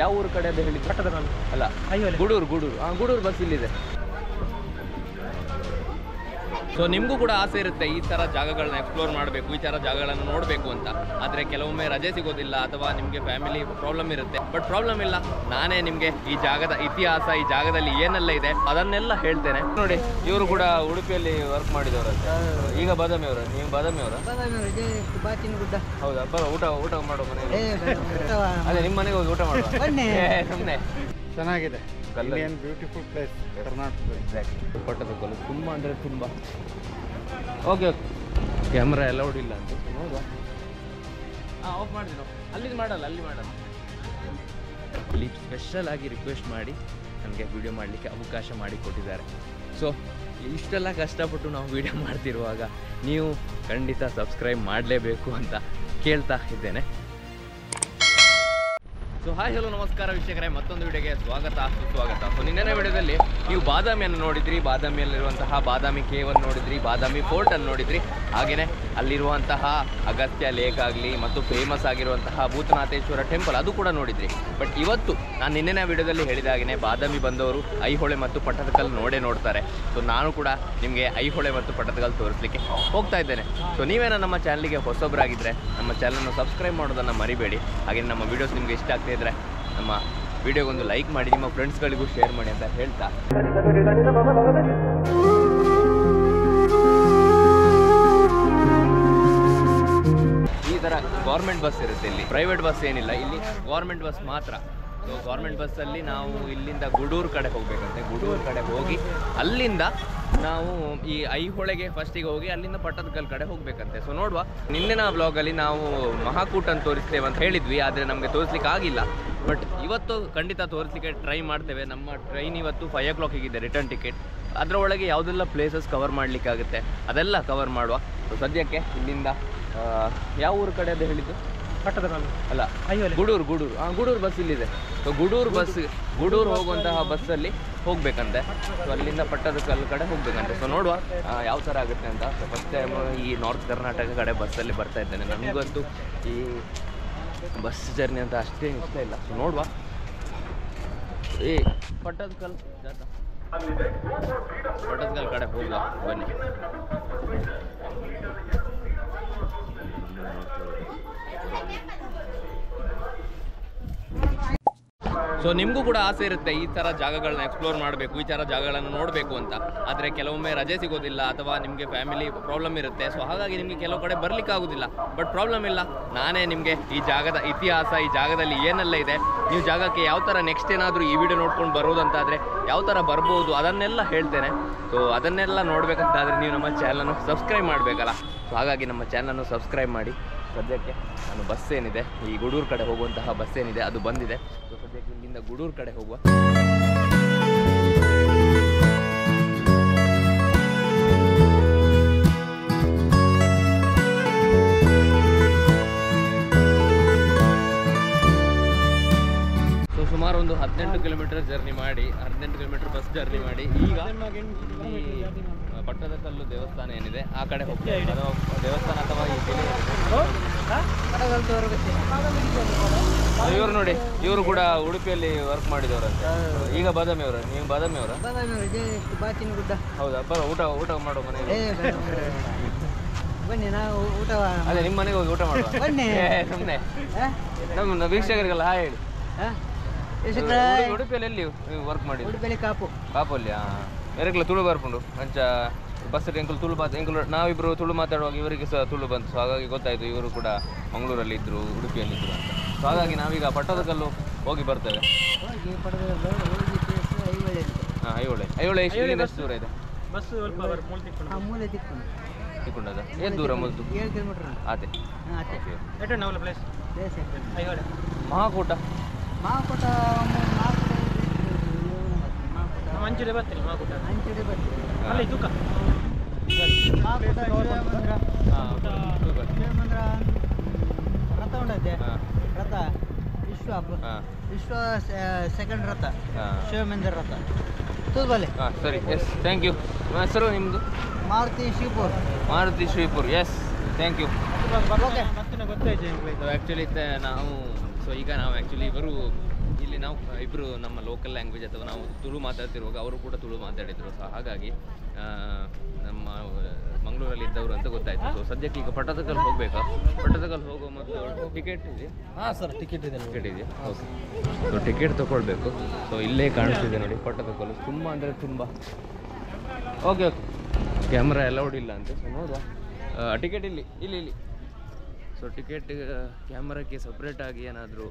ಯಾವ ಊರು ಕಡೆ ಅಂತ ಹೇಳಿ ಪಟ್ಟದಕಲ್ ಅಲ್ಲ ಗುಡೂರು ಗುಡೂರು ಬಸ್ ಇಲ್ಲಿದೆ. ಸೊ ನಿಮಗೂ ಕೂಡ ಆಸೆ ಇರುತ್ತೆ ಈ ಥರ ಜಾಗಗಳನ್ನ ಎಕ್ಸ್ಪ್ಲೋರ್ ಮಾಡಬೇಕು, ಈ ಥರ ಜಾಗಗಳನ್ನು ನೋಡಬೇಕು ಅಂತ. ಆದರೆ ಕೆಲವೊಮ್ಮೆ ರಜೆ ಸಿಗೋದಿಲ್ಲ ಅಥವಾ ನಿಮಗೆ ಫ್ಯಾಮಿಲಿ ಪ್ರಾಬ್ಲಮ್ ಇರುತ್ತೆ. ಬಟ್ ಪ್ರಾಬ್ಲಮ್ ಇಲ್ಲ, ನಾನೇ ನಿಮಗೆ ಈ ಜಾಗದ ಇತಿಹಾಸ, ಈ ಜಾಗದಲ್ಲಿ ಏನೆಲ್ಲ ಇದೆ ಅದನ್ನೆಲ್ಲ ಹೇಳ್ತೇನೆ. ನೋಡಿ, ಇವರು ಕೂಡ ಉಡುಪಿಯಲ್ಲಿ ವರ್ಕ್ ಮಾಡಿದವರಂತೆ. ಈಗ ಬಾದಾಮಿ ಅವರ, ನೀವು ಬಾದಾಮಿ ಅವರ? ಹೌದಾ, ಬರೋ ಊಟ ಮಾಡೋ ಮನೆ ಅದೇ ನಿಮ್ಮ ಮನೆಗೆ ಹೋಗಿ ಊಟ ಮಾಡುವ. ಸುಮ್ಮನೆ ಚೆನ್ನಾಗಿದೆ. ಕಲ್ಲೇನ್ beautiful place Karnataka. Exactly Pattadakal ತುಂಬ ಅಂದರೆ ತುಂಬ. ಓಕೆ ಓಕೆ, ಕ್ಯಾಮ್ರಾ ಅಲೌಡ್ ಇಲ್ಲ ಅಂತ ಹೌದಾ? ಹಾಂ, ಆಫ್ ಮಾಡಿದ್ರು. ಅಲ್ಲಿಂದ ಮಾಡಲ್ಲ, ಅಲ್ಲಿ ಮಾಡಲ್ಲ. ಅಲ್ಲಿ ಸ್ಪೆಷಲ್ ಆಗಿ ರಿಕ್ವೆಸ್ಟ್ ಮಾಡಿ ನನಗೆ ವೀಡಿಯೋ ಮಾಡಲಿಕ್ಕೆ ಅವಕಾಶ ಮಾಡಿಕೊಟ್ಟಿದ್ದಾರೆ. ಸೊ ಇಷ್ಟೆಲ್ಲ ಕಷ್ಟಪಟ್ಟು ನಾವು ವೀಡಿಯೋ ಮಾಡ್ತಿರುವಾಗ ನೀವು ಖಂಡಿತ ಸಬ್ಸ್ಕ್ರೈಬ್ ಮಾಡಲೇಬೇಕು ಅಂತ ಕೇಳ್ತಾ ಇದ್ದೇನೆ. ಸೊ ಹಾಯ್, ಹಲೋ, ನಮಸ್ಕಾರ ವೀಕ್ಷಕರೇ, ಮತ್ತೊಂದು ವಿಡಿಯೋಗೆ ಸ್ವಾಗತ. ಸೊ ನಿನ್ನೆನೇ ವಿಡಿಯೋದಲ್ಲಿ ನೀವು ಬಾದಾಮಿಯನ್ನು ನೋಡಿದ್ರಿ, ಬಾದಾಮಿಯಲ್ಲಿರುವಂತಹ ಬಾದಾಮಿ ಕೇವನ್ನು ನೋಡಿದ್ರಿ, ಬಾದಾಮಿ ಫೋರ್ಟನ್ನು ನೋಡಿದ್ರಿ, ಹಾಗೆಯೇ ಅಲ್ಲಿರುವಂತಹ ಅಗಸ್ತ್ಯ ಲೇಕ್ ಆಗಲಿ ಮತ್ತು ಫೇಮಸ್ ಆಗಿರುವಂತಹ ಭೂತನಾಥೇಶ್ವರ ಟೆಂಪಲ್ ಅದು ಕೂಡ ನೋಡಿದ್ರಿ. ಬಟ್ ಇವತ್ತು ನಾನು ನಿನ್ನೆನೇ ವಿಡಿಯೋದಲ್ಲಿ ಹೇಳಿದಾಗೇ ಬಾದಾಮಿ ಬಂದವರು ಐಹೊಳೆ ಮತ್ತು ಪಟ್ಟದಕಲ್ ನೋಡೇ ನೋಡ್ತಾರೆ. ಸೊ ನಾನು ಕೂಡ ನಿಮಗೆ ಐಹೊಳೆ ಮತ್ತು ಪಟ್ಟದಕಲ್ ತೋರಿಸಲಿಕ್ಕೆ ಹೋಗ್ತಾ ಇದ್ದೇನೆ. ಸೊ ನೀವೇನೋ ನಮ್ಮ ಚಾನಲ್ಗೆ ಹೊಸೊಬ್ಬರಾಗಿದ್ದರೆ ನಮ್ಮ ಚಾನಲನ್ನು ಸಬ್ಸ್ಕ್ರೈಬ್ ಮಾಡೋದನ್ನು ಮರಿಬೇಡಿ. ಹಾಗೆ ನಮ್ಮ ವೀಡಿಯೋಸ್ ನಿಮಗೆ ಇಷ್ಟ ಆಗ್ತಾ ಇದ್ರೆ ನಮ್ಮ ವಿಡಿಯೋಗೊಂದು ಲೈಕ್ ಮಾಡಿ, ನಿಮ್ಮ ಫ್ರೆಂಡ್ಸ್ಗಳಿಗೂ ಶೇರ್ ಮಾಡಿ ಅಂತ ಹೇಳ್ತಾ, ಈ ಥರ ಗೌರ್ಮೆಂಟ್ ಬಸ್ ಇರುತ್ತೆ ಇಲ್ಲಿ, ಪ್ರೈವೇಟ್ ಬಸ್ ಏನಿಲ್ಲ ಇಲ್ಲಿ, ಗೌರ್ಮೆಂಟ್ ಬಸ್ ಮಾತ್ರ. ಸೊ ಗೌರ್ಮೆಂಟ್ ಬಸ್ಸಲ್ಲಿ ನಾವು ಇಲ್ಲಿಂದ ಗುಡೂರು ಕಡೆ ಹೋಗಬೇಕಂತೆ. ಗುಡೂರು ಕಡೆ ಹೋಗಿ ಅಲ್ಲಿಂದ ನಾವು ಈ ಐಹೊಳೆಗೆ ಫಸ್ಟಿಗೆ ಹೋಗಿ ಅಲ್ಲಿಂದ ಪಟ್ಟದಕಲ್ ಕಡೆ ಹೋಗಬೇಕಂತೆ. ಸೊ ನೋಡುವ, ನಿನ್ನೆನ ಬ್ಲಾಗಲ್ಲಿ ನಾವು ಮಹಾಕೂಟನ್ನು ತೋರಿಸ್ತೇವೆ ಅಂತ ಹೇಳಿದ್ವಿ, ಆದರೆ ನಮಗೆ ತೋರಿಸ್ಲಿಕ್ಕೆ ಆಗಿಲ್ಲ. ಬಟ್ ಇವತ್ತು ಖಂಡಿತ ತೋರಿಸಲಿಕ್ಕೆ ಟ್ರೈ ಮಾಡ್ತೇವೆ. ನಮ್ಮ ಟ್ರೈನ್ ಇವತ್ತು 5 o'clock ಇದೆ, ರಿಟರ್ನ್ ಟಿಕೆಟ್. ಅದರೊಳಗೆ ಯಾವುದೆಲ್ಲ ಪ್ಲೇಸಸ್ ಕವರ್ ಮಾಡಲಿಕ್ಕಾಗುತ್ತೆ ಅದೆಲ್ಲ ಕವರ್ ಮಾಡುವ. ಸೊ ಸದ್ಯಕ್ಕೆ ಇಲ್ಲಿಂದ ಯಾವ ಊರು ಕಡೆ ಅಂತ ಹೇಳಿದ್ದು ಪಟ್ಟದಕಲ್ ಅಲ್ಲ ಗುಡೂರು ಗುಡೂರು ಬಸ್ ಇಲ್ಲಿದೆ. ಸೊ ಗುಡೂರು ಹೋಗುವಂತಹ ಬಸ್ಸಲ್ಲಿ ಹೋಗಬೇಕಂತೆ. ಸೊ ಅಲ್ಲಿಂದ ಪಟ್ಟದಕಲ್ ಕಡೆ ಹೋಗಬೇಕಂತೆ. ಸೊ ನೋಡುವ ಯಾವ ಥರ ಆಗುತ್ತೆ ಅಂತ. ಸೊ ಫಸ್ಟ್ ಟೈಮ್ ಈ ನಾರ್ತ್ ಕರ್ನಾಟಕ ಕಡೆ ಬಸ್ಸಲ್ಲಿ ಬರ್ತಾ ಇದ್ದೇನೆ. ನನಗಂತೂ ಈ ಬಸ್ ಜರ್ನಿ ಅಂತ ಅಷ್ಟೇ ಇಷ್ಟ ಇಲ್ಲ. ಸೊ ನೋಡುವ ಈ ಪಟ್ಟದಕಲ್ ಕಡೆ ಹೋಗುವ ಬನ್ನಿ. ಸೊ ನಿಮಗೂ ಕೂಡ ಆಸೆ ಇರುತ್ತೆ ಈ ಥರ ಜಾಗಗಳನ್ನ ಎಕ್ಸ್ಪ್ಲೋರ್ ಮಾಡಬೇಕು, ಈ ಥರ ಜಾಗಗಳನ್ನು ನೋಡಬೇಕು ಅಂತ. ಆದರೆ ಕೆಲವೊಮ್ಮೆ ರಜೆ ಸಿಗೋದಿಲ್ಲ ಅಥವಾ ನಿಮಗೆ ಫ್ಯಾಮಿಲಿ ಪ್ರಾಬ್ಲಮ್ ಇರುತ್ತೆ. ಸೊ ಹಾಗಾಗಿ ನಿಮಗೆ ಕೆಲವು ಕಡೆ ಬರಲಿಕ್ಕಾಗೋದಿಲ್ಲ. ಬಟ್ ಪ್ರಾಬ್ಲಮ್ ಇಲ್ಲ, ನಾನೇ ನಿಮಗೆ ಈ ಜಾಗದ ಇತಿಹಾಸ, ಈ ಜಾಗದಲ್ಲಿ ಏನೆಲ್ಲ ಇದೆ, ನೀವು ಜಾಗಕ್ಕೆ ಯಾವ ಥರ ನೆಕ್ಸ್ಟ್ ಏನಾದರೂ ಈ ವಿಡಿಯೋ ನೋಡ್ಕೊಂಡು ಬರೋದಂತಾದರೆ ಯಾವ ಥರ ಬರ್ಬೋದು ಅದನ್ನೆಲ್ಲ ಹೇಳ್ತೇನೆ. ಸೊ ಅದನ್ನೆಲ್ಲ ನೋಡಬೇಕಂತಾದರೆ ನೀವು ನಮ್ಮ ಚಾನಲನ್ನು ಸಬ್ಸ್ಕ್ರೈಬ್ ಮಾಡಬೇಕಲ್ಲ. ಸೊ ಹಾಗಾಗಿ ನಮ್ಮ ಚಾನಲನ್ನು ಸಬ್ಸ್ಕ್ರೈಬ್ ಮಾಡಿ. ಸದ್ಯಕ್ಕೆ ನಾನು ಬಸ್ ಏನಿದೆ ಈ ಗುಡೂರು ಕಡೆ ಹೋಗುವಂತಹ ಬಸ್ ಏನಿದೆ ಅದು ಬಂದಿದೆ. ಸೊ ಸದ್ಯಕ್ಕೆ ಇಲ್ಲಿಂದ ಗುಡೂರು ಕಡೆ ಹೋಗುವ. ಸೊ ಸುಮಾರು ಒಂದು 18 ಕಿಲೋಮೀಟರ್ ಜರ್ನಿ ಮಾಡಿ, 18 ಕಿಲೋಮೀಟರ್ ಬಸ್ ಜರ್ನಿ ಮಾಡಿ ಈಗ ಪಟ್ಟದಕಲ್ಲು ದೇವಸ್ಥಾನ ಏನಿದೆ ಆ ಕಡೆ ಹೋಗ್ತೀವಿ. ದೇವಸ್ಥಾನ ಅಥವಾ ಇವರು ನೋಡಿ, ಇವರು ಕೂಡ ಉಡುಪಿಯಲ್ಲಿ ವರ್ಕ್ ಮಾಡಿದವರಂತೆ. ಈಗ ಬಾದಾಮಿ ಅವರ, ನೀವು ಬಾದಾಮಿ ಅವರ? ಹೌದಾ, ಬರೋ ಊಟ ಮಾಡೋ ಮನೆ ಬನ್ನಿ. ನಾವು ಊಟ ಅದೇ ನಿಮ್ಮ ಮನೆಗೆ ಹೋಗಿ ಊಟ ಮಾಡುವ. ಸುಮ್ಮನೆ ನಮ್ಮ ವೀಕ್ಷಕರಿಗೆಲ್ಲ ಹಾಯ್ ಹೇಳಿ. ಉಡುಪಿಯಲ್ಲಿ ಎಲ್ಲಿ ವರ್ಕ್ ಮಾಡಿದ್ರು? ಕಾಪು ಅಲ್ಲಿ. ಎರೆಕ್ಲ ತುಳು ಬರ್ಕೊಂಡು ಅಂಚ ಬಸ್ ಎಂಕಲು ತುಳು ನಾವಿಬ್ರು ತುಳು ಮಾತಾಡುವಾಗ ಇವರಿಗೆ ಸಹ ತುಳು ಬಂತು. ಸೊ ಹಾಗಾಗಿ ಗೊತ್ತಾಯಿತು ಇವರು ಕೂಡ ಮಂಗಳೂರಲ್ಲಿ ಇದ್ದರು, ಉಡುಪಿಯಲ್ಲಿ ಇದ್ದರು ಅಂತ. ಸೊ ಹಾಗಾಗಿ ನಾವೀಗ ಪಟ್ಟದಕಲ್ಲು ಹೋಗಿ ಬರ್ತೇವೆ. ಹಾಂ, ಐಹೊಳೆ ಇಲ್ಲಿಂದ ಎಷ್ಟು ದೂರ ಇದೆ? ತಿಕ್ಕೊಂಡದ ಏನು ದೂರ ಮೊದಲು ಅದೇ ಮಹಾಕೂಟ ಅಂಚೂರೇ ಬರ್ತೀರಿ? ಮಹಾಕೂಟ ಅಂಚೂರೇ ಬರ್ತೀರಿ ಅಲ್ಲ ಇದು ರಥ ಉಂಟೈತೆ. ರಥ ವಿಶ್ವ ಸೆಕೆಂಡ್ ರಥ ಶಿವಮಂದಿರ ರಥ ತೂಬಲೆ. ಹಾಂ ಸರಿ, ಎಸ್ ಥ್ಯಾಂಕ್ ಯು. ಹೆಸರು ನಿಮ್ಮದು? Maruti Shivapur. Yes thank you. ಗೊತ್ತಾಯ್ತು. ಆ್ಯಕ್ಚುಲಿ ನಾವು ಆ್ಯಕ್ಚುಲಿ ಇವರು ಇಲ್ಲಿ ನಾವು ಇಬ್ಬರು ನಮ್ಮ ಲೋಕಲ್ ಲ್ಯಾಂಗ್ವೇಜ್ ಅಥವಾ ನಾವು ತುಳು ಮಾತಾಡ್ತಿರುವಾಗ ಅವರು ಕೂಡ ತುಳು ಮಾತಾಡಿದರು. ಸೊ ಹಾಗಾಗಿ ನಮ್ಮ ಮಂಗಳೂರಲ್ಲಿ ಇದ್ದವರು ಅಂತ ಗೊತ್ತಾಯಿತು. ಸೊ ಸದ್ಯಕ್ಕೆ ಈಗ ಪಟ್ಟದಕಲ್ ಹೋಗಬೇಕಾ? ಪಟ್ಟದಕಲ್ ಹೋಗೋ ಮೊದಲು ಟಿಕೆಟ್ ಇದೆ? ಹಾಂ ಸರ್, ಟಿಕೆಟ್ ಇದೆ. ಓಕೆ, ಸೊ ಟಿಕೆಟ್ ತೊಗೊಳ್ಬೇಕು. ಸೊ ಇಲ್ಲೇ ಕಾಣಿಸ್ತಿದೆ ನೋಡಿ ಪಟ್ಟದಕಲ್ಲು, ತುಂಬ ಅಂದರೆ ತುಂಬ. ಓಕೆ ಓಕೆ, ಕ್ಯಾಮ್ರಾ ಅಲೌಡ್ ಇಲ್ಲ ಅಂತ. ಸೊ ನೋಡುವ ಟಿಕೆಟ್ ಇಲ್ಲಿ ಇಲ್ಲಿ ಇಲ್ಲಿ ಸೊ ಟಿಕೆಟ್ ಕ್ಯಾಮ್ರಾಕ್ಕೆ ಸಪ್ರೇಟಾಗಿ ಏನಾದರೂ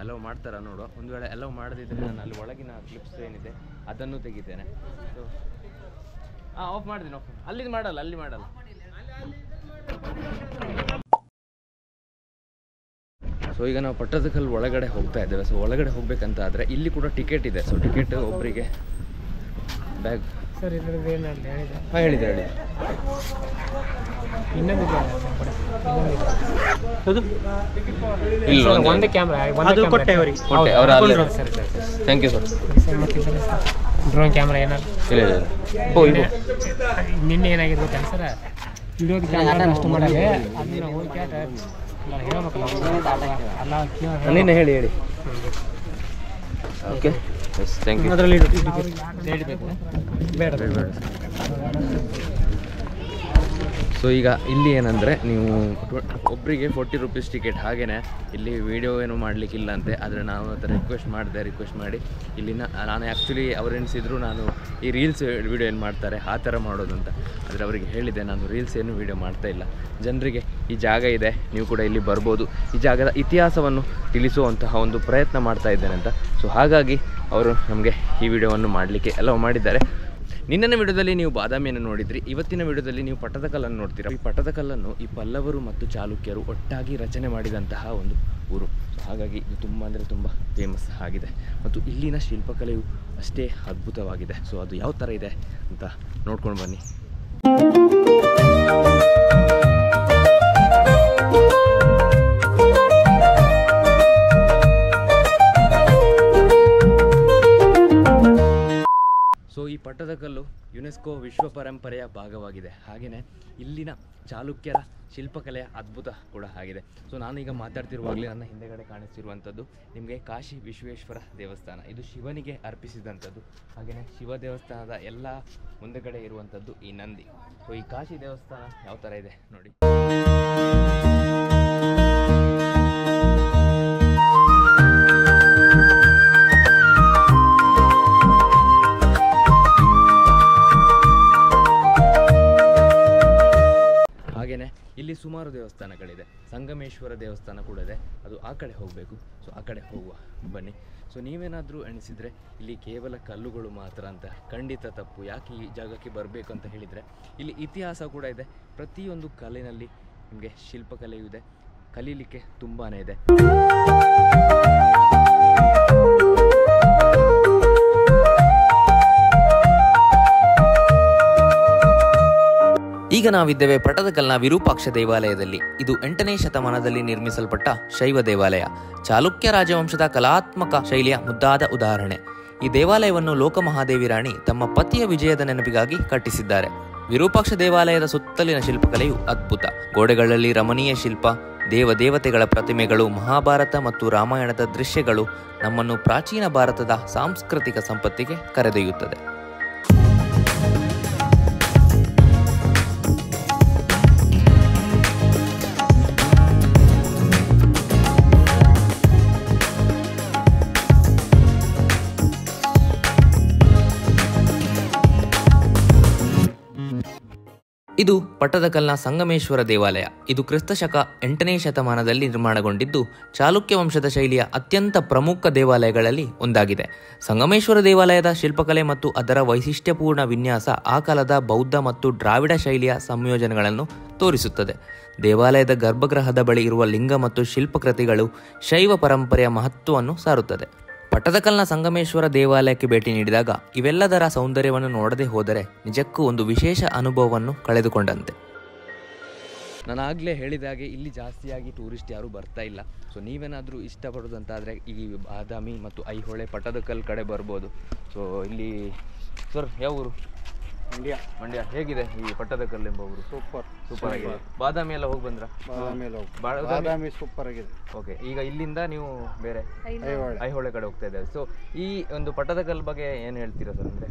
ಅಲೌ ಮಾಡ್ತಾರಾ ನೋಡುವ. ಒಂದು ವೇಳೆ ಅಲೌ ಮಾಡದಿದ್ದರೆ ನಾನು ಅಲ್ಲಿ ಒಳಗಿನ ಕ್ಲಿಪ್ಸ್ ಏನಿದೆ ಅದನ್ನು ತೆಗಿತೇನೆ. ಸೊ ಹಾಂ, ಆಫ್ ಮಾಡ್ತೀನಿ. ಆಫ್ ಅಲ್ಲಿಂದ ಮಾಡಲ್ಲ, ಅಲ್ಲಿ ಮಾಡಲ್ಲ. ಸೊ ಈಗ ನಾವು ಪಟ್ಟದಕಲ್ ಒಳಗಡೆ ಹೋಗ್ತಾ ಇದ್ದೇವೆ. ಸೊ ಒಳಗಡೆ ಹೋಗ್ಬೇಕಂತಾದರೆ ಇಲ್ಲಿ ಕೂಡ ಟಿಕೆಟ್ ಇದೆ. ಸೊ ಟಿಕೆಟ್ ಒಬ್ಬರಿಗೆ ಬ್ಯಾಗ್ ಸರ್ ಹೇಳಿದೆ ಡ್ರೋನ್ ಕ್ಯಾಮ್ರಾ ಏನಾದ್ರು ನಿನ್ನೆ ಏನಾಗಿದೆ ಸರ್, ವಿಡಿಯೋ ಕ್ಯಾಮ್ರಾ ಹೇಳಿ. Okay, thank you. ಅದರಲ್ಲಿ ಬೇಡ ಬೇಡ. ಸೊ ಈಗ ಇಲ್ಲಿ ಏನಂದರೆ ನೀವು ಒಬ್ಬರಿಗೆ 40 ರೂಪೀಸ್ ಟಿಕೆಟ್. ಹಾಗೆಯೇ ಇಲ್ಲಿ ವೀಡಿಯೋ ಏನು ಮಾಡಲಿಕ್ಕಿಲ್ಲ ಅಂತೆ. ಆದರೆ ನಾವು ಆ ಥರ ರಿಕ್ವೆಸ್ಟ್ ಮಾಡಿ ಇಲ್ಲಿನ ನಾನು ಆ್ಯಕ್ಚುಲಿ ಅವ್ರು ಎನಿಸಿದ್ರು ನಾನು ಈ ರೀಲ್ಸ್ ವೀಡಿಯೋ ಏನು ಮಾಡ್ತಾರೆ ಆ ಥರ ಮಾಡೋದು ಅಂತ. ಆದರೆ ಅವರಿಗೆ ಹೇಳಿದೆ ನಾನು ರೀಲ್ಸ್ ಏನು ವೀಡಿಯೋ ಮಾಡ್ತಾಯಿಲ್ಲ, ಜನರಿಗೆ ಈ ಜಾಗ ಇದೆ ನೀವು ಕೂಡ ಇಲ್ಲಿ ಬರ್ಬೋದು, ಈ ಜಾಗದ ಇತಿಹಾಸವನ್ನು ತಿಳಿಸುವಂತಹ ಒಂದು ಪ್ರಯತ್ನ ಮಾಡ್ತಾ ಇದ್ದೇನೆ ಅಂತ. ಸೊ ಹಾಗಾಗಿ ಅವರು ನಮಗೆ ಈ ವಿಡಿಯೋವನ್ನು ಮಾಡಲಿಕ್ಕೆ ಅಲೌ ಮಾಡಿದ್ದಾರೆ. ನಿನ್ನೆನ ವಿಡಿಯೋದಲ್ಲಿ ನೀವು ಬಾದಾಮಿಯನ್ನು ನೋಡಿದ್ರಿ, ಇವತ್ತಿನ ವಿಡಿಯೋದಲ್ಲಿ ನೀವು ಪಟ್ಟದಕಲ್ಲನ್ನು ನೋಡ್ತೀರಾ. ಈ ಪಟ್ಟದಕಲ್ಲನ್ನು ಈ ಪಲ್ಲವರು ಮತ್ತು ಚಾಲುಕ್ಯರು ಒಟ್ಟಾಗಿ ರಚನೆ ಮಾಡಿದಂತಹ ಒಂದು ಊರು. ಹಾಗಾಗಿ ಇದು ತುಂಬ ಅಂದರೆ ತುಂಬ ಫೇಮಸ್ ಆಗಿದೆ ಮತ್ತು ಇಲ್ಲಿನ ಶಿಲ್ಪಕಲೆಯು ಅಷ್ಟೇ ಅದ್ಭುತವಾಗಿದೆ. ಸೊ ಅದು ಯಾವ ಥರ ಇದೆ ಅಂತ ನೋಡ್ಕೊಂಡು ಬನ್ನಿ. ಸೊ ಈ ಪಟ್ಟದಕಲ್ಲು ಯುನೆಸ್ಕೋ ವಿಶ್ವ ಪರಂಪರೆಯ ಭಾಗವಾಗಿದೆ. ಹಾಗೆಯೇ ಇಲ್ಲಿನ ಚಾಲುಕ್ಯರ ಶಿಲ್ಪಕಲೆಯ ಅದ್ಭುತ ಕೂಡ ಆಗಿದೆ. ಸೊ ನಾನೀಗ ಮಾತಾಡ್ತಿರುವಾಗಲೇ ನನ್ನ ಹಿಂದೆಗಡೆ ಕಾಣಿಸ್ತಿರುವಂಥದ್ದು ನಿಮಗೆ ಕಾಶಿ ವಿಶ್ವೇಶ್ವರ ದೇವಸ್ಥಾನ. ಇದು ಶಿವನಿಗೆ ಅರ್ಪಿಸಿದಂಥದ್ದು. ಹಾಗೆಯೇ ಶಿವ ದೇವಸ್ಥಾನದ ಎಲ್ಲ ಮುಂದೆಗಡೆ ಇರುವಂಥದ್ದು ಈ ನಂದಿ. ಸೊ ಈ ಕಾಶಿ ದೇವಸ್ಥಾನ ಯಾವ ಥರ ಇದೆ ನೋಡಿ. ಇಲ್ಲಿ ಸುಮಾರು ದೇವಸ್ಥಾನಗಳಿದೆ. ಸಂಗಮೇಶ್ವರ ದೇವಸ್ಥಾನ ಕೂಡ ಇದೆ, ಅದು ಆ ಕಡೆ ಹೋಗಬೇಕು. ಸೊ ಆ ಕಡೆ ಹೋಗುವ ಬನ್ನಿ. ಸೊ ನೀವೇನಾದರೂ ಎಣಿಸಿದರೆ ಇಲ್ಲಿ ಕೇವಲ ಕಲ್ಲುಗಳು ಮಾತ್ರ ಅಂತ, ಖಂಡಿತ ತಪ್ಪು. ಯಾಕೆ ಈ ಜಾಗಕ್ಕೆ ಬರಬೇಕು ಅಂತ ಹೇಳಿದರೆ ಇಲ್ಲಿ ಇತಿಹಾಸ ಕೂಡ ಇದೆ, ಪ್ರತಿಯೊಂದು ಕಲೆಯಲ್ಲಿ ನಿಮಗೆ ಶಿಲ್ಪಕಲೆಯೂ ಇದೆ, ಕಲೀಲಿಕ್ಕೆ ತುಂಬಾ ಇದೆ. ಈಗ ನಾವಿದ್ದೇವೆ ಪಟ್ಟದಕಲ್ನ ವಿರೂಪಾಕ್ಷ ದೇವಾಲಯದಲ್ಲಿ. ಇದು 8ನೇ ಶತಮಾನದಲ್ಲಿ ನಿರ್ಮಿಸಲ್ಪಟ್ಟ ಶೈವ ದೇವಾಲಯ. ಚಾಲುಕ್ಯ ರಾಜವಂಶದ ಕಲಾತ್ಮಕ ಶೈಲಿಯ ಮುದ್ದಾದ ಉದಾಹರಣೆ. ಈ ದೇವಾಲಯವನ್ನು ಲೋಕಮಹಾದೇವಿ ರಾಣಿ ತಮ್ಮ ಪತಿಯ ವಿಜಯದ ನೆನಪಿಗಾಗಿ ಕಟ್ಟಿಸಿದ್ದಾರೆ. ವಿರೂಪಾಕ್ಷ ದೇವಾಲಯದ ಸುತ್ತಲಿನ ಶಿಲ್ಪಕಲೆಯು ಅದ್ಭುತ. ಗೋಡೆಗಳಲ್ಲಿ ರಮಣೀಯ ಶಿಲ್ಪ, ದೇವದೇವತೆಗಳ ಪ್ರತಿಮೆಗಳು, ಮಹಾಭಾರತ ಮತ್ತು ರಾಮಾಯಣದ ದೃಶ್ಯಗಳು ನಮ್ಮನ್ನು ಪ್ರಾಚೀನ ಭಾರತದ ಸಾಂಸ್ಕೃತಿಕ ಸಂಪತ್ತಿಗೆ ಕರೆದೊಯ್ಯುತ್ತದೆ. ಇದು ಪಟ್ಟದಕಲ್ನ ಸಂಗಮೇಶ್ವರ ದೇವಾಲಯ. ಇದು ಕ್ರಿಸ್ತಶಕ 8ನೇ ಶತಮಾನದಲ್ಲಿ ನಿರ್ಮಾಣಗೊಂಡಿದ್ದು, ಚಾಲುಕ್ಯ ವಂಶದ ಶೈಲಿಯ ಅತ್ಯಂತ ಪ್ರಮುಖ ದೇವಾಲಯಗಳಲ್ಲಿ ಒಂದಾಗಿದೆ. ಸಂಗಮೇಶ್ವರ ದೇವಾಲಯದ ಶಿಲ್ಪಕಲೆ ಮತ್ತು ಅದರ ವೈಶಿಷ್ಟ್ಯಪೂರ್ಣ ವಿನ್ಯಾಸ ಆ ಕಾಲದ ಬೌದ್ಧ ಮತ್ತು ದ್ರಾವಿಡ ಶೈಲಿಯ ಸಂಯೋಜನೆಗಳನ್ನು ತೋರಿಸುತ್ತದೆ. ದೇವಾಲಯದ ಗರ್ಭಗೃಹದ ಬಳಿ ಇರುವ ಲಿಂಗ ಮತ್ತು ಶಿಲ್ಪಕೃತಿಗಳು ಶೈವ ಪರಂಪರೆಯ ಮಹತ್ವವನ್ನು ಸಾರುತ್ತದೆ. ಪಟ್ಟದಕಲ್ನ ಸಂಗಮೇಶ್ವರ ದೇವಾಲಯಕ್ಕೆ ಭೇಟಿ ನೀಡಿದಾಗ ಇವೆಲ್ಲದರ ಸೌಂದರ್ಯವನ್ನು ನೋಡದೆ ಹೋದರೆ ನಿಜಕ್ಕೂ ಒಂದು ವಿಶೇಷ ಅನುಭವವನ್ನು ಕಳೆದುಕೊಂಡಂತೆ. ನಾನಾಗಲೇ ಹೇಳಿದಾಗೆ ಇಲ್ಲಿ ಜಾಸ್ತಿಯಾಗಿ ಟೂರಿಸ್ಟ್ ಯಾರೂ ಬರ್ತಾ ಇಲ್ಲ. ಸೊ ನೀವೇನಾದರೂ ಇಷ್ಟಪಡೋದಂತಾದರೆ ಈ ಬಾದಾಮಿ ಮತ್ತು ಐಹೊಳೆ ಪಟ್ಟದಕಲ್ ಕಡೆ ಬರ್ಬೋದು. ಸೊ ಇಲ್ಲಿ ಸರ್ ಯಾವ ಊರು? ಮಂಡ್ಯ. ಹೇಗಿದೆ ಈ ಪಟ್ಟದಕಲ್ ಎಂಬ ಊರು? ಸೂಪರ್ ಸೂಪರ್ ಆಗಿದೆ. ಬಾದಾಮಿ ಎಲ್ಲ ಹೋಗಿ ಬಂದ್ರಾ? ಬಾದಾಮಿ ಎಲ್ಲ ಹೋಗಿ. ಬಾದಾಮಿ ಸೂಪರ್ ಆಗಿದೆ. ಓಕೆ, ಈಗ ಇಲ್ಲಿಂದ ನೀವು ಬೇರೆ ಐಹೊಳೆ ಕಡೆ ಹೋಗ್ತಾ ಇದ್ದೀರಾ. ಸೊ ಈ ಒಂದು ಪಟ್ಟದಕಲ್ ಬಗ್ಗೆ ಏನು ಹೇಳ್ತೀರಾ ಸರ್? ಅಂದರೆ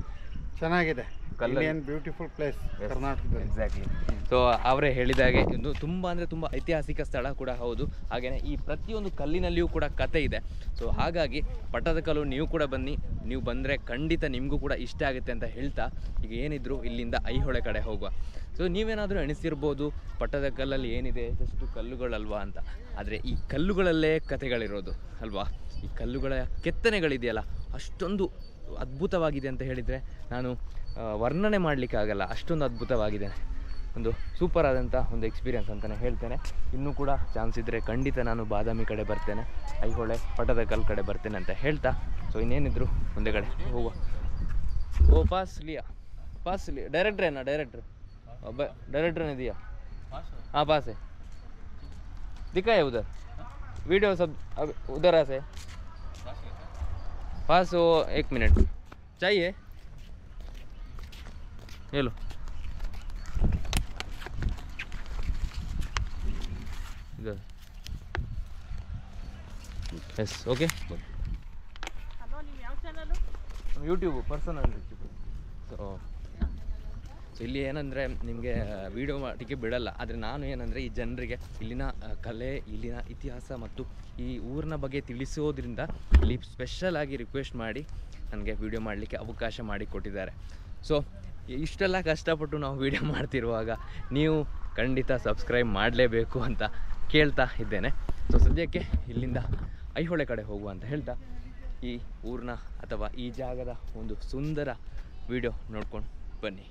ಚೆನ್ನಾಗಿದೆ, ಕಲ್ಲೇನ್ ಬ್ಯೂಟಿಫುಲ್ ಪ್ಲೇಸ್ ಕರ್ನಾಟಕದಲ್ಲಿ. ಎಕ್ಸಾಕ್ಟ್ಲಿ. ಸೊ ಅವರೇ ಹೇಳಿದಾಗೆ ಇದು ತುಂಬ ಅಂದರೆ ತುಂಬ ಐತಿಹಾಸಿಕ ಸ್ಥಳ ಕೂಡ ಹೌದು. ಹಾಗೆಯೇ ಈ ಪ್ರತಿಯೊಂದು ಕಲ್ಲಿನಲ್ಲಿಯೂ ಕೂಡ ಕತೆ ಇದೆ. ಸೊ ಹಾಗಾಗಿ ಪಟ್ಟದಕಲ್ಲು ನೀವು ಕೂಡ ಬನ್ನಿ, ನೀವು ಬಂದರೆ ಖಂಡಿತ ನಿಮಗೂ ಕೂಡ ಇಷ್ಟ ಆಗುತ್ತೆ ಅಂತ ಹೇಳ್ತಾ ಈಗ ಏನಿದ್ರು ಇಲ್ಲಿಂದ ಐಹೊಳೆ ಕಡೆ ಹೋಗುವ. ಸೊ ನೀವೇನಾದರೂ ಎಣಿಸಿರ್ಬೋದು ಪಟ್ಟದಕಲ್ಲಲ್ಲಿ ಏನಿದೆ, ಎಷ್ಟು ಕಲ್ಲುಗಳಲ್ವಾ ಅಂತ. ಆದರೆ ಈ ಕಲ್ಲುಗಳಲ್ಲೇ ಕತೆಗಳಿರೋದು ಅಲ್ವಾ? ಈ ಕಲ್ಲುಗಳ ಕೆತ್ತನೆಗಳಿದೆಯಲ್ಲ, ಅಷ್ಟೊಂದು ಅದ್ಭುತವಾಗಿದೆ ಅಂತ ಹೇಳಿದರೆ ನಾನು ವರ್ಣನೆ ಮಾಡಲಿಕ್ಕೆ ಆಗಲ್ಲ, ಅಷ್ಟೊಂದು ಅದ್ಭುತವಾಗಿದೆ. ಒಂದು ಸೂಪರ್ ಆದಂಥ ಒಂದು ಎಕ್ಸ್ಪೀರಿಯನ್ಸ್ ಅಂತಲೇ ಹೇಳ್ತೇನೆ. ಇನ್ನೂ ಕೂಡ ಚಾನ್ಸ್ ಇದ್ದರೆ ಖಂಡಿತ ನಾನು ಬಾದಾಮಿ ಕಡೆ ಬರ್ತೇನೆ, ಐಹೊಳೆ ಪಟ್ಟದಕಲ್ ಕಡೆ ಬರ್ತೇನೆ ಅಂತ ಹೇಳ್ತಾ ಸೊ ಇನ್ನೇನಿದ್ರು ಒಂದೇ ಕಡೆ ಹೋಗುವ. ಓ ಪಾಸ್ಲಿಯಾ ಪಾಸ್ಲಿ ಡೈರೆಕ್ಟ್ರೇನಾ? ಡೈರೆಕ್ಟ್ರ್ ಒಬ್ಬ ಡೈರೆಕ್ಟ್ರೇನ ಇದೆಯಾ? ಹಾಂ ಪಾಸೆ ದಿಕ್ಕಾಯ ಉದರ್ वीडियो सब अब उधर आ से पास वो एक मिनट चाहिए ये लो इधर यस ओके यूट्यूब पर्सनल तो ಇಲ್ಲಿ ಏನಂದರೆ ನಿಮಗೆ ವೀಡಿಯೋ ಮಾಡಲಿಕ್ಕೆ ಬಿಡಲ್ಲ. ಆದರೆ ನಾನು ಏನಂದರೆ ಈ ಜನರಿಗೆ ಇಲ್ಲಿನ ಕಲೆ, ಇಲ್ಲಿನ ಇತಿಹಾಸ ಮತ್ತು ಈ ಊರಿನ ಬಗ್ಗೆ ತಿಳಿಸೋದ್ರಿಂದ ಇಲ್ಲಿ ಸ್ಪೆಷಲಾಗಿ ರಿಕ್ವೆಸ್ಟ್ ಮಾಡಿ ನನಗೆ ವೀಡಿಯೋ ಮಾಡಲಿಕ್ಕೆ ಅವಕಾಶ ಮಾಡಿಕೊಟ್ಟಿದ್ದಾರೆ. ಸೊ ಇಷ್ಟೆಲ್ಲ ಕಷ್ಟಪಟ್ಟು ನಾವು ವೀಡಿಯೋ ಮಾಡ್ತಿರುವಾಗ ನೀವು ಖಂಡಿತ ಸಬ್ಸ್ಕ್ರೈಬ್ ಮಾಡಲೇಬೇಕು ಅಂತ ಕೇಳ್ತಾ ಇದ್ದೇನೆ. ಸೊ ಸದ್ಯಕ್ಕೆ ಇಲ್ಲಿಂದ ಐಹೊಳೆ ಕಡೆ ಹೋಗುವ ಅಂತ ಹೇಳ್ತಾ ಈ ಊರಿನ ಅಥವಾ ಈ ಜಾಗದ ಒಂದು ಸುಂದರ ವೀಡಿಯೋ ನೋಡ್ಕೊಂಡು ಬನ್ನಿ.